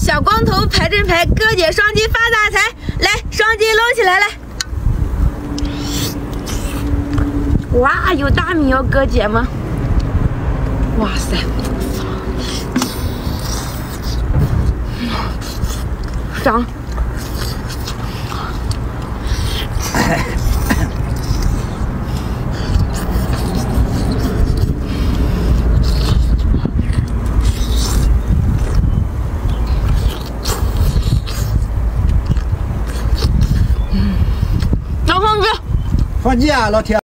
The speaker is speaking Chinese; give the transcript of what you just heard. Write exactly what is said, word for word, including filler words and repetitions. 小光头排阵排，哥姐双击发大财！来，双击搂起来，来！哇，有大米哦，哥姐吗？哇塞！ 长，嗯，张放鸡，放鸡啊，老铁。